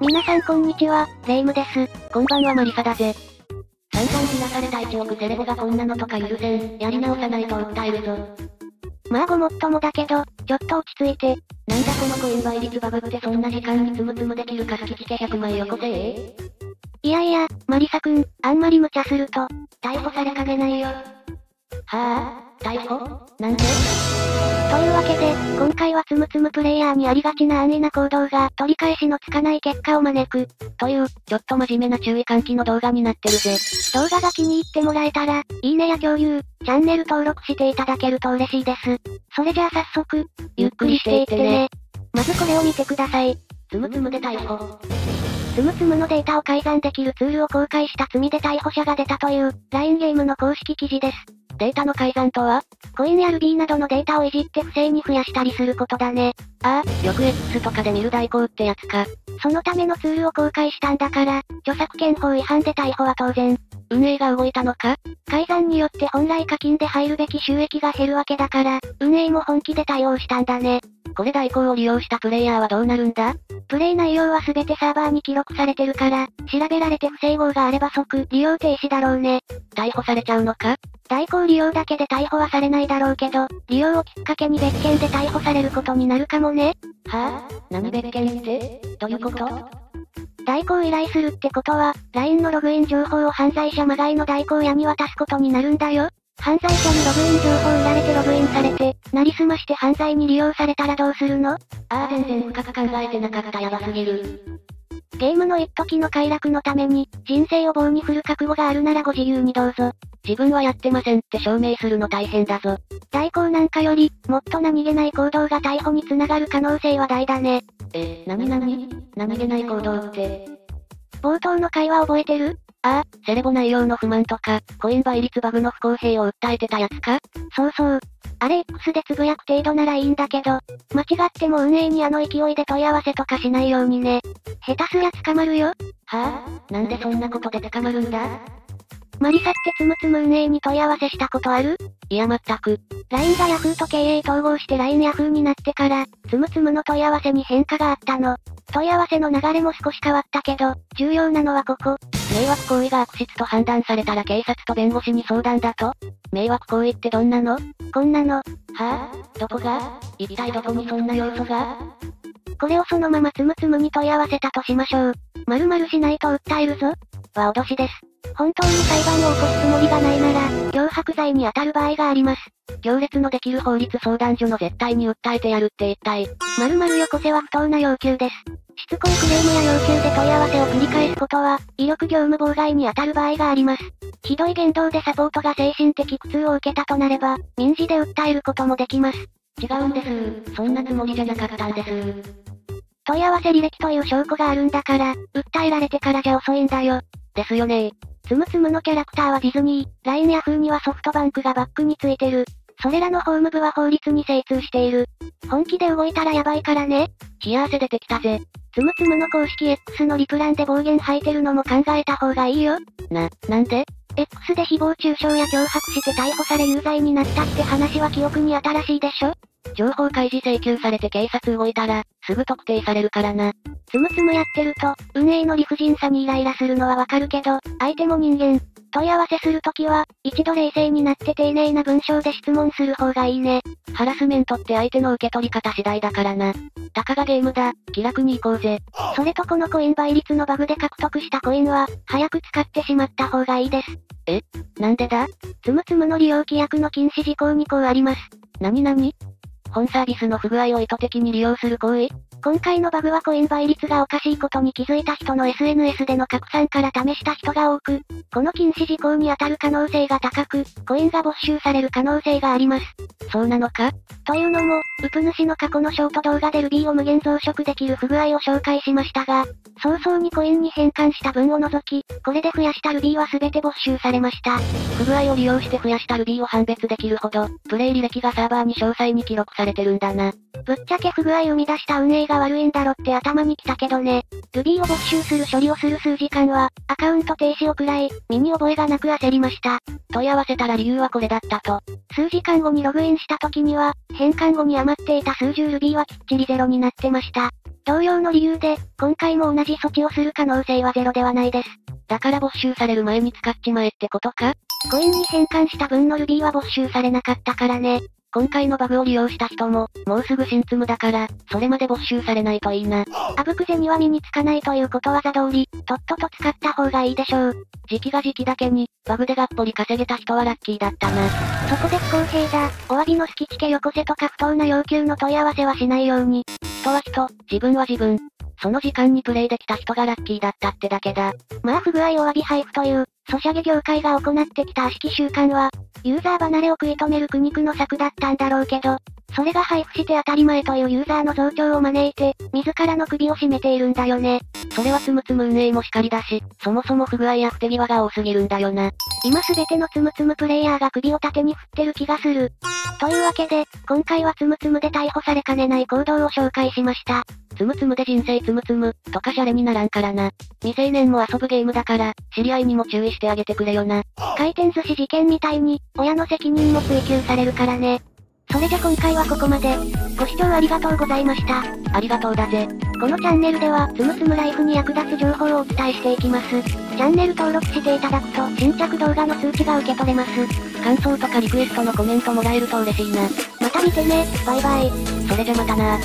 皆さんこんにちは、レイムです。こんばんはマリサだぜ。散々ひなされた1億セレブがこんなのとか許せん、やり直さないと訴えるぞ。まあごもっともだけど、ちょっと落ち着いて。なんだこのコイン倍率バブってそんな時間につむつむできるか好きして100枚よこせー。いやいや、マリサくん、あんまり無茶すると、逮捕されかねないよ。はぁ、逮捕？なんで？というわけで、今回はつむつむプレイヤーにありがちな安易な行動が取り返しのつかない結果を招くという、ちょっと真面目な注意喚起の動画になってるぜ。動画が気に入ってもらえたら、いいねや共有、チャンネル登録していただけると嬉しいです。それじゃあ早速、ゆっくりしていってね。まずこれを見てください。つむつむで逮捕。つむつむのデータを改ざんできるツールを公開した罪で逮捕者が出たという、LINE ゲームの公式記事です。データの改ざんとは？コインやルビーなどのデータをいじって不正に増やしたりすることだね。ああ、よく X とかで見る代行ってやつか。そのためのツールを公開したんだから、著作権法違反で逮捕は当然。運営が動いたのか？改ざんによって本来課金で入るべき収益が減るわけだから、運営も本気で対応したんだね。これ代行を利用したプレイヤーはどうなるんだ？プレイ内容は全てサーバーに記録されてるから、調べられて不整合があれば即利用停止だろうね。逮捕されちゃうのか？代行利用だけで逮捕はされないだろうけど、利用をきっかけに別件で逮捕されることになるかもね。はぁ、何別件って、どういうこと？代行依頼するってことは、LINE のログイン情報を犯罪者まがいの代行屋に渡すことになるんだよ。犯罪者にログイン情報売られてログインされて、なりすまして犯罪に利用されたらどうするの？ああ全然深く考えてなかったやばすぎる。ゲームの一時の快楽のために、人生を棒に振る覚悟があるならご自由にどうぞ。自分はやってませんって証明するの大変だぞ。代行なんかより、もっと何気ない行動が逮捕につながる可能性は大だね。何気ない行動って。冒頭の会話覚えてる？ああ、セレボ内容の不満とか、コイン倍率バグの不公平を訴えてたやつか？そうそう。あれ X でつぶやく程度ならいいんだけど、間違っても運営にあの勢いで問い合わせとかしないようにね。下手すりゃ捕まるよ。はぁ、なんでそんなことで捕まるんだ？マリサってつむつむ運営に問い合わせしたことある？いや全く。LINE が Yahoo と経営統合して LINE Yahoo になってから、つむつむの問い合わせに変化があったの。問い合わせの流れも少し変わったけど、重要なのはここ。迷惑行為が悪質と判断されたら警察と弁護士に相談だと？迷惑行為ってどんなの？こんなの。はぁ、どこが？一体どこにそんな要素が？これをそのままつむつむに問い合わせたとしましょう。〇〇しないと訴えるぞ。は脅しです。本当に裁判を起こすつもりがないなら、脅迫罪に当たる場合があります。行列のできる法律相談所の絶対に訴えてやるって一体。〇〇よこせは不当な要求です。しつこいクレームや要求で問い合わせを繰り返すことは、威力業務妨害に当たる場合があります。ひどい言動でサポートが精神的苦痛を受けたとなれば、民事で訴えることもできます。違うんです。そんなつもりじゃなかったんです。問い合わせ履歴という証拠があるんだから、訴えられてからじゃ遅いんだよ。ですよね。つむつむのキャラクターはディズニー、LINE や Yahoo にはソフトバンクがバックについてる。それらの法務部は法律に精通している。本気で動いたらやばいからね。冷や汗出てきたぜ。つむつむの公式 X のリプランで暴言吐いてるのも考えた方がいいよ。なんで X で誹謗中傷や脅迫して逮捕され有罪になったって話は記憶に新しいでしょ？情報開示請求されて警察動いたら、すぐ特定されるからな。つむつむやってると、運営の理不尽さにイライラするのはわかるけど、相手も人間。問い合わせするときは、一度冷静になって丁寧な文章で質問する方がいいね。ハラスメントって相手の受け取り方次第だからな。たかがゲームだ、気楽に行こうぜ。それとこのコイン倍率のバグで獲得したコインは、早く使ってしまった方がいいです。え？なんでだ？つむつむの利用規約の禁止事項にこうあります。何？本サービスの不具合を意図的に利用する行為？今回のバグはコイン倍率がおかしいことに気づいた人の SNS での拡散から試した人が多く、この禁止事項に当たる可能性が高く、コインが没収される可能性があります。そうなのか？というのも、ウプ主の過去のショート動画でルビーを無限増殖できる不具合を紹介しましたが、早々にコインに変換した分を除き、これで増やしたルビーは全て没収されました。不具合を利用して増やしたルビーを判別できるほど、プレイ履歴がサーバーに詳細に記録されてるんだな。ぶっちゃけ不具合を生み出した運営が悪いんだろって頭に来たけどね。ルビーを没収する処理をする数時間は、アカウント停止をくらい、身に覚えがなく焦りました。問い合わせたら理由はこれだったと。数時間後にログインした時には、変換後に余っていた数十ルビーはきっちりゼロになってました。同様の理由で、今回も同じ措置をする可能性はゼロではないです。だから没収される前に使っちまえってことか？コインに変換した分のルビーは没収されなかったからね。今回のバグを利用した人も、もうすぐ新積むだから、それまで没収されないといいな。あぶく銭は身につかないということはざ通り、とっとと使った方がいいでしょう。時期が時期だけに、バグでがっぽり稼げた人はラッキーだったな。そこで不公平だ、お詫びの隙付けよこせとか不当な要求の問い合わせはしないように。人は人、自分は自分。その時間にプレイできた人がラッキーだったってだけだ。まあ不具合お詫び配布という、ソシャゲ業界が行ってきた悪しき習慣は、ユーザー離れを食い止める苦肉の策だったんだろうけど、それが配布して当たり前というユーザーの増長を招いて、自らの首を絞めているんだよね。それはつむつむ運営もしかりだし、そもそも不具合や不手際が多すぎるんだよな。今すべてのつむつむプレイヤーが首を縦に振ってる気がする。というわけで、今回はつむつむで逮捕されかねない行動を紹介しました。つむつむで人生つむつむ、とかシャレにならんからな。未成年も遊ぶゲームだから、知り合いにも注意してあげてくれよな。回転寿司事件みたいに、親の責任も追及されるからね。それじゃ今回はここまで。ご視聴ありがとうございました。ありがとうだぜ。このチャンネルでは、つむつむライフに役立つ情報をお伝えしていきます。チャンネル登録していただくと、新着動画の通知が受け取れます。感想とかリクエストのコメントもらえると嬉しいな。また見てね、バイバイ。それじゃまたな。